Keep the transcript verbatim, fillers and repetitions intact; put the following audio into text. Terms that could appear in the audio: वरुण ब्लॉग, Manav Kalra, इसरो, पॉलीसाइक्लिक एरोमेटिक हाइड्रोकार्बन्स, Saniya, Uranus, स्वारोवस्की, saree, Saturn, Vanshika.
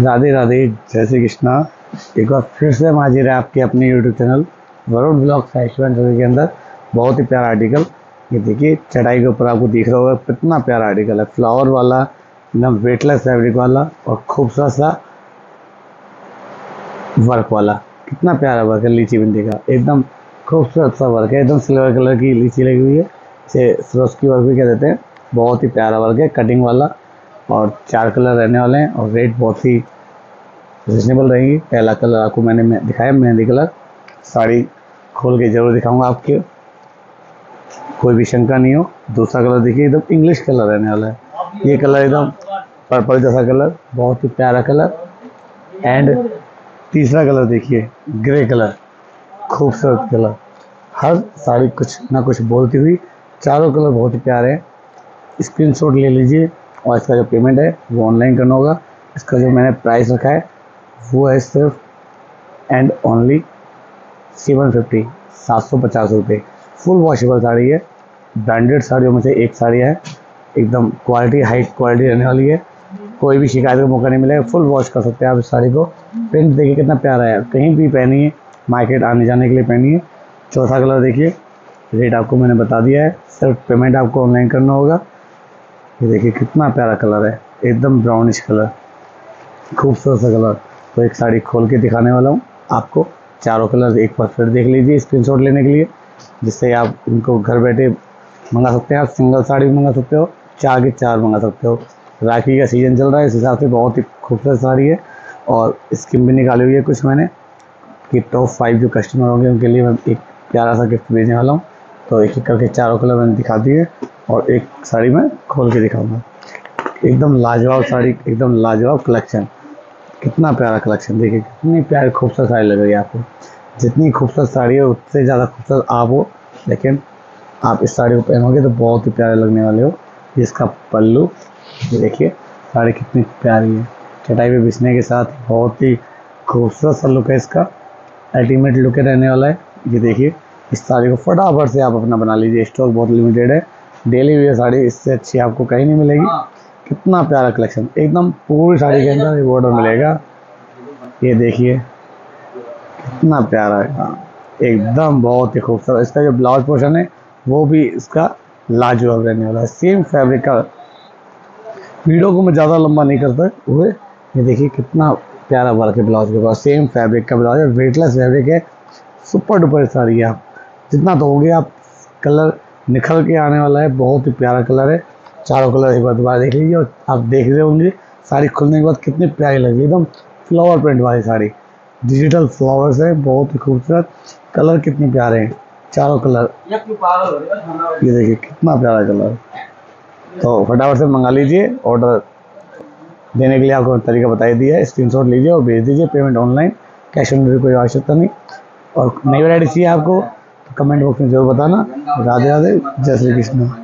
राधे राधे, जय श्री कृष्णा। एक बार फिर से हाजिर है आपके अपने YouTube channel वरुण ब्लॉग fashion के अंदर। बहुत ही प्यारा आर्टिकल, ये देखिए चटाई के ऊपर आपको दिख रहा होगा, कितना प्यारा आर्टिकल है। फ्लावर वाला एकदम वेटलेस फैब्रिक वाला और खूबसूरत सा वर्क वाला, कितना प्यारा वर्क है। लीची बिंदी का एकदम खूबसूरत सा वर्क है, एकदम सिल्वर कलर की लीची लगी हुई है। इसे स्वारोवस्की वर्क भी कह देते हैं। बहुत ही प्यारा वर्क है, कटिंग वाला, और चार कलर रहने वाले हैं और रेट बहुत ही रिजनेबल रहेगी। पहला कलर आपको मैंने दिखाया मेहंदी कलर, साड़ी खोल के ज़रूर दिखाऊंगा, आपके कोई भी शंका नहीं हो। दूसरा कलर देखिए, एकदम इंग्लिश कलर रहने वाला है। ये कलर एकदम पर्पल जैसा कलर, बहुत ही प्यारा कलर। एंड तीसरा कलर देखिए, ग्रे कलर, खूबसूरत कलर। हर साड़ी कुछ ना कुछ बोलती हुई, चारों कलर बहुत ही प्यारे हैं। स्क्रीनशॉट ले लीजिए, और इसका जो पेमेंट है वो ऑनलाइन करना होगा। इसका जो मैंने प्राइस रखा है वो है सिर्फ एंड ओनली सेवन फिफ्टी, सात सौ पचास रुपये। फुल वॉशेबल साड़ी है, ब्रांडेड साड़ियों में से एक साड़ी है, एकदम क्वालिटी हाई क्वालिटी रहने वाली है। कोई भी शिकायत का मौका नहीं मिलेगा, फुल वॉश कर सकते हैं आप इस साड़ी को। प्रिंट देखिए कितना प्यारा है, कहीं भी पहनिए, मार्केट आने जाने के लिए पहनिए। चौथा कलर देखिए, रेट आपको मैंने बता दिया है, सिर्फ पेमेंट आपको ऑनलाइन करना होगा। ये देखिए कितना प्यारा कलर है, एकदम ब्राउनिश कलर, खूबसूरत सा कलर। तो एक साड़ी खोल के दिखाने वाला हूँ आपको, चारों कलर एक बार फिर देख लीजिए स्क्रीनशॉट लेने के लिए, जिससे आप उनको घर बैठे मंगा सकते हैं। आप सिंगल साड़ी भी मंगा सकते हो, चार के चार मंगा सकते हो। राखी का सीज़न चल रहा है, इस हिसाब से बहुत ही खूबसूरत साड़ी है। और स्कीम भी निकाली हुई है कुछ मैंने, कि टॉप फाइव जो कस्टमर होंगे उनके लिए मैं एक प्यारा सा गिफ्ट भेजने वाला हूँ। तो एक एक करके चारों कलर मैंने दिखा दिए, और एक साड़ी मैं खोल के दिखाऊंगा। एकदम लाजवाब साड़ी, एकदम लाजवाब कलेक्शन, कितना प्यारा कलेक्शन। देखिए कितनी प्यारी खूबसूरत साड़ी लग रही है आपको। जितनी खूबसूरत साड़ी है उससे ज़्यादा खूबसूरत आप हो, लेकिन आप इस साड़ी को पहनोगे तो बहुत ही प्यारे लगने वाले हो। इसका पल्लू ये देखिए, साड़ी कितनी प्यारी है, चटाई पे बिछने के साथ बहुत ही खूबसूरत सा लुक है, इसका अल्टीमेट लुक रहने वाला है। ये देखिए, इस साड़ी को फटाफट से आप अपना बना लीजिए, स्टॉक बहुत लिमिटेड है। डेली वेयर साड़ी इससे अच्छी आपको कहीं नहीं मिलेगी। कितना प्यारा कलेक्शन, एकदम पूरी साड़ी के अंदर ये बॉर्डर मिलेगा। ये देखिए कितना प्यारा है, एकदम बहुत ही खूबसूरत। इसका जो ब्लाउज पोर्शन है वो भी इसका लाजवाब रहने वाला है, सेम फैब्रिक का। वीडियो को मैं ज़्यादा लंबा नहीं करता हुए, ये देखिए कितना प्यारा वर्क है ब्लाउज के पास, सेम फैब्रिक का ब्लाउज है, वेटलेस फैब्रिक है, सुपर डुपर साड़ी है। आप जितना धोगे आप कलर निखर के आने वाला है, बहुत ही प्यारा कलर है। चारों कलर एक बार दोबारा देख लीजिए, और आप देख रहे होंगे साड़ी खुलने के बाद कितनी प्यारी लगी, एकदम फ्लावर प्रिंट वाली साड़ी, डिजिटल फ्लावर्स है, बहुत ही खूबसूरत। कलर कितने प्यारे हैं चारों कलर, ये देखिए कितना प्यारा कलर। तो फटाफट से मंगा लीजिए, ऑर्डर देने के लिए आपको तरीका बताई दिया है। स्क्रीनशॉट लीजिए और भेज दीजिए, payment online, cash on delivery कोई आवश्यकता नहीं। और नई वैरायटी चाहिए आपको, कमेंट बॉक्स में जरूर बताना। राधे राधे, जय श्री कृष्ण।